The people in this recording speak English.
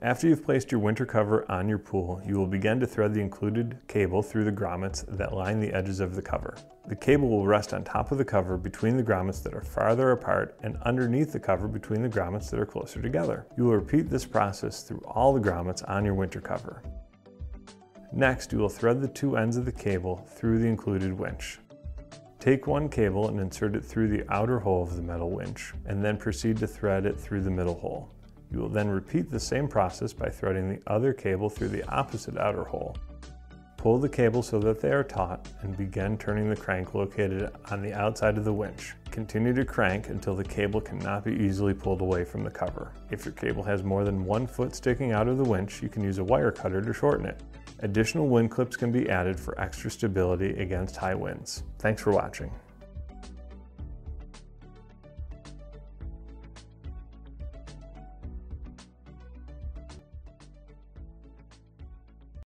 After you've placed your winter cover on your pool, you will begin to thread the included cable through the grommets that line the edges of the cover. The cable will rest on top of the cover between the grommets that are farther apart and underneath the cover between the grommets that are closer together. You will repeat this process through all the grommets on your winter cover. Next, you will thread the two ends of the cable through the included winch. Take one cable and insert it through the outer hole of the metal winch, and then proceed to thread it through the middle hole. You will then repeat the same process by threading the other cable through the opposite outer hole. Pull the cable so that they are taut and begin turning the crank located on the outside of the winch. Continue to crank until the cable cannot be easily pulled away from the cover. If your cable has more than 1 foot sticking out of the winch, you can use a wire cutter to shorten it. Additional wind clips can be added for extra stability against high winds. Thanks for watching.